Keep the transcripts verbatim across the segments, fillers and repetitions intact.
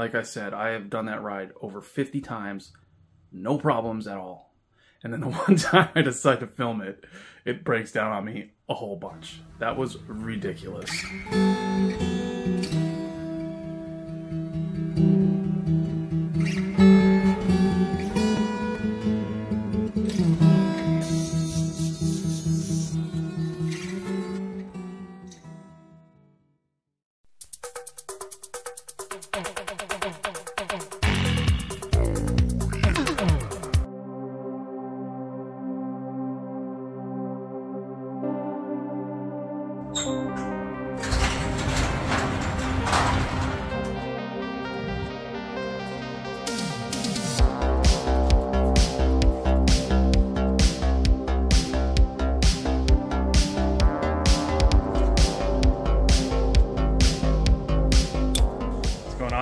Like I said, I have done that ride over fifty times, no problems at all. And then the one time I decide to film it, it breaks down on me a whole bunch. That was ridiculous.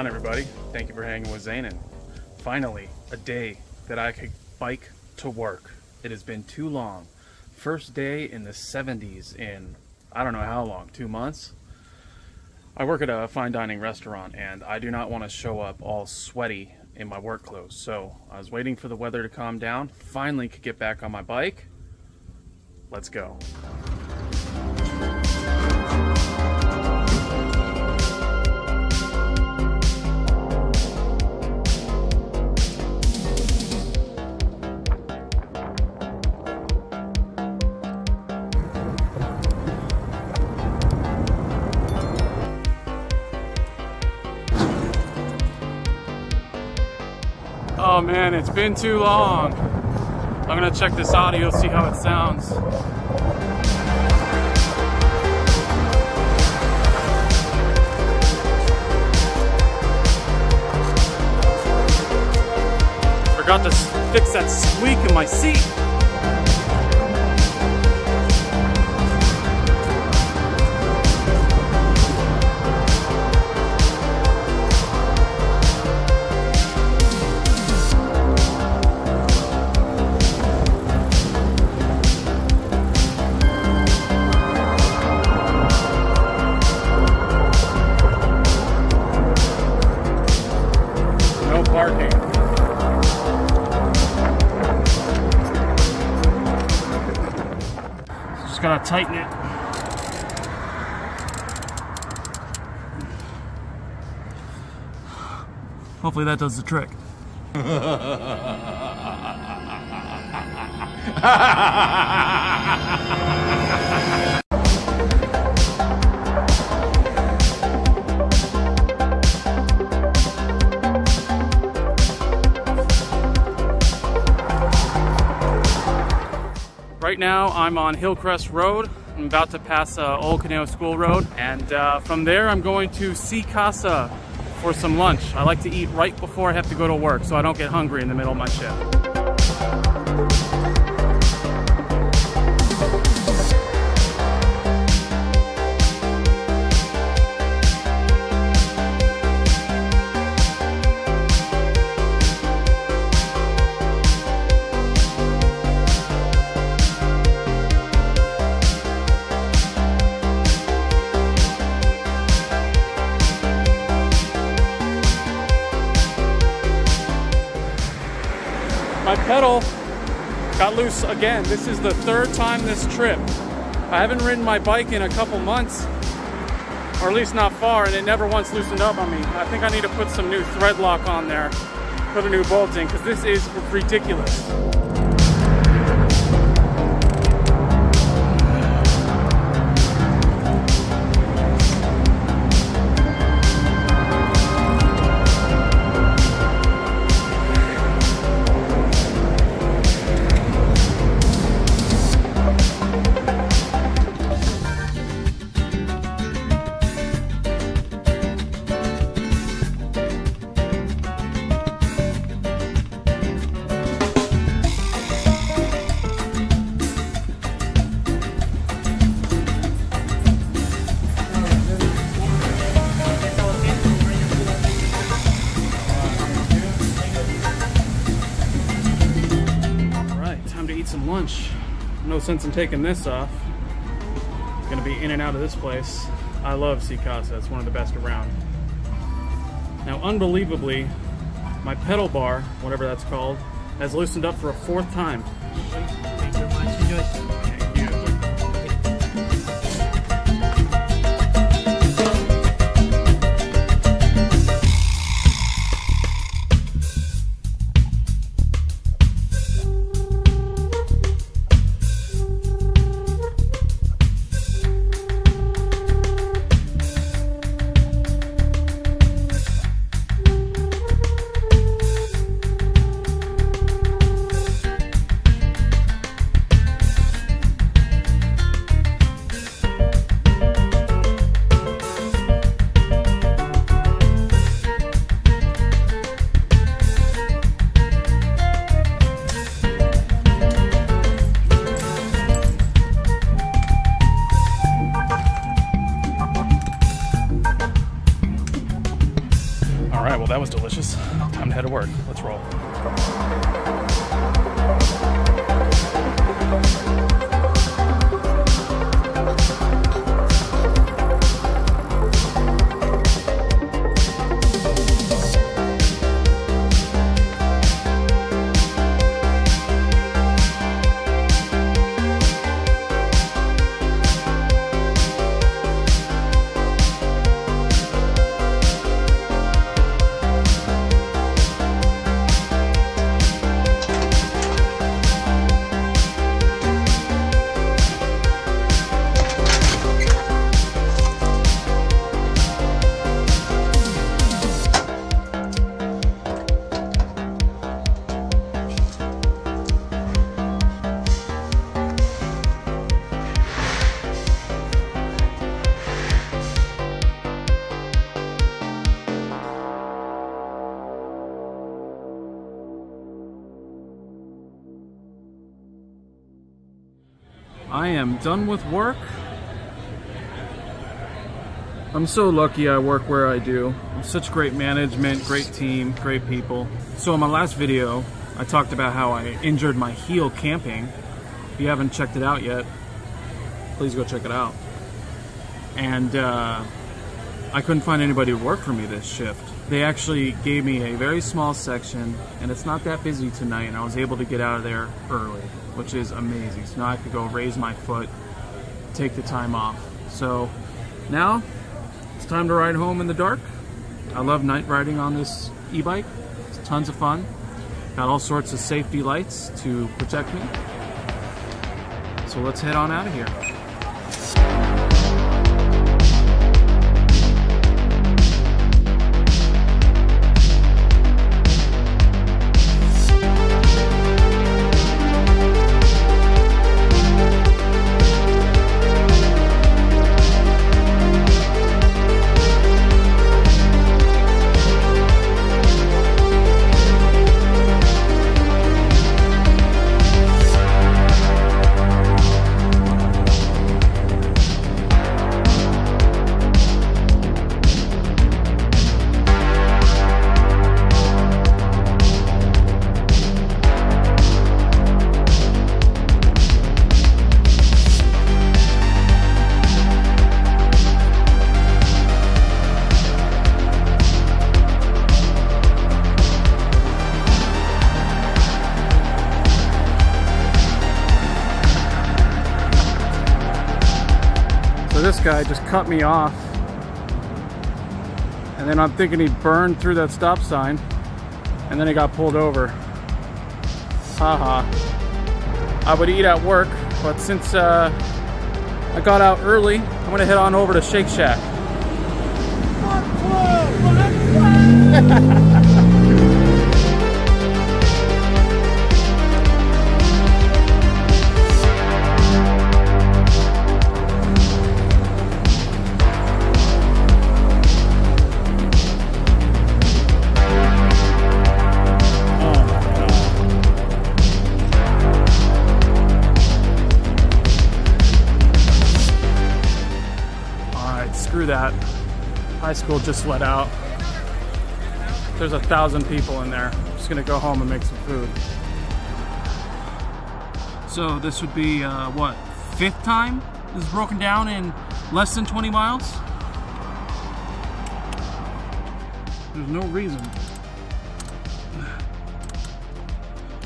Everybody, thank you for hanging with Zainenn. Finally, a day that I could bike to work. It has been too long. First day in the seventies in I don't know how long, two months. I work at a fine dining restaurant and I do not want to show up all sweaty in my work clothes. So I was waiting for the weather to calm down. Finally could get back on my bike. Let's go. Oh man, it's been too long. I'm gonna check this audio, see how it sounds. Forgot to fix that squeak in my seat. Just gotta tighten it. Hopefully that does the trick. Right now I'm on Hillcrest Road. I'm about to pass uh, Old Canoe School Road, and uh, from there I'm going to Sea Casa for some lunch. I like to eat right before I have to go to work so I don't get hungry in the middle of my shift. My pedal got loose again. This is the third time this trip. I haven't ridden my bike in a couple months, or at least not far, and it never once loosened up on me. I think I need to put some new thread lock on there, put a new bolt in, because this is ridiculous. Lunch. No sense in taking this off. It's gonna be in and out of this place. I love Sea Casa. It's one of the best around. Now, unbelievably, my pedal bar, whatever that's called, has loosened up for a fourth time. Thank you very much. Enjoy. Thank you. That was delicious. Time to head to work. Let's roll. I am done with work. I'm so lucky I work where I do. I'm such great management, great team, great people. So in my last video, I talked about how I injured my heel camping. If you haven't checked it out yet, please go check it out. And uh, I couldn't find anybody to work for me this shift. They actually gave me a very small section, and it's not that busy tonight, and I was able to get out of there early, which is amazing. So now I could go raise my foot, take the time off. So now it's time to ride home in the dark. I love night riding on this e-bike. It's tons of fun. Got all sorts of safety lights to protect me. So let's head on out of here. This guy just cut me off, and then I'm thinking he burned through that stop sign, and then he got pulled over. Haha. -ha. I would eat at work, but since uh, I got out early, I'm gonna head on over to Shake Shack. That high school just let out. There's a thousand people in there. I'm just gonna go home and make some food. So this would be uh, what, fifth time? This is broken down in less than twenty miles. There's no reason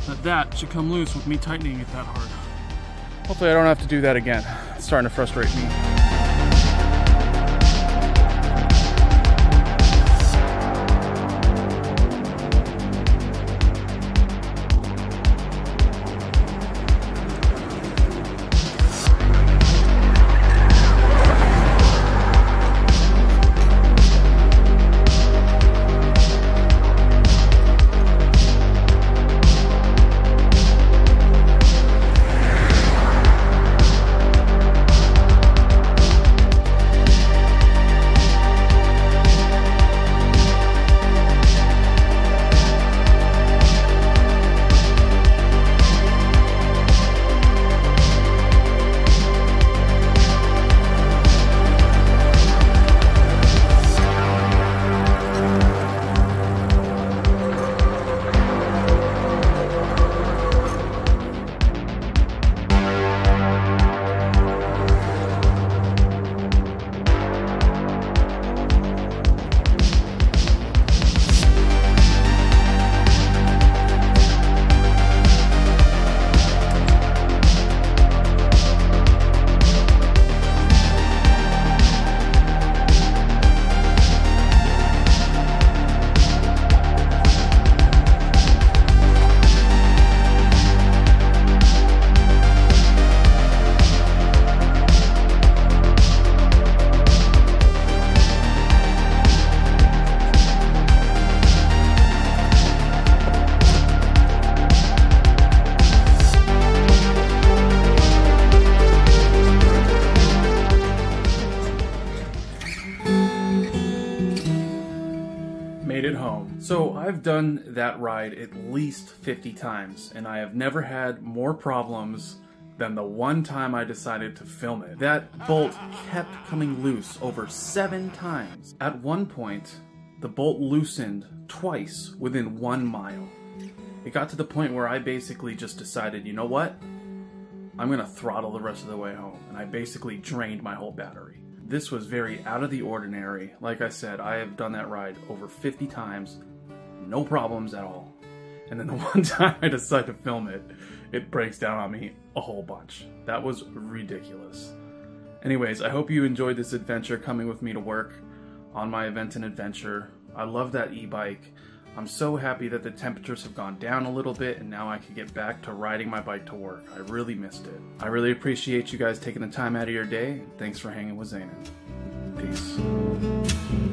that that should come loose with me tightening it that hard. Hopefully I don't have to do that again. It's starting to frustrate me. So I've done that ride at least fifty times, and I have never had more problems than the one time I decided to film it. That bolt kept coming loose over seven times. At one point, the bolt loosened twice within one mile. It got to the point where I basically just decided, you know what? I'm gonna throttle the rest of the way home, and I basically drained my whole battery. This was very out of the ordinary. Like I said, I have done that ride over fifty times. No problems at all. And then the one time I decide to film it, it breaks down on me a whole bunch. That was ridiculous. Anyways, I hope you enjoyed this adventure coming with me to work on my Aventon adventure. I love that e-bike. I'm so happy that the temperatures have gone down a little bit and now I can get back to riding my bike to work. I really missed it. I really appreciate you guys taking the time out of your day. Thanks for hanging with Zainenn. Peace.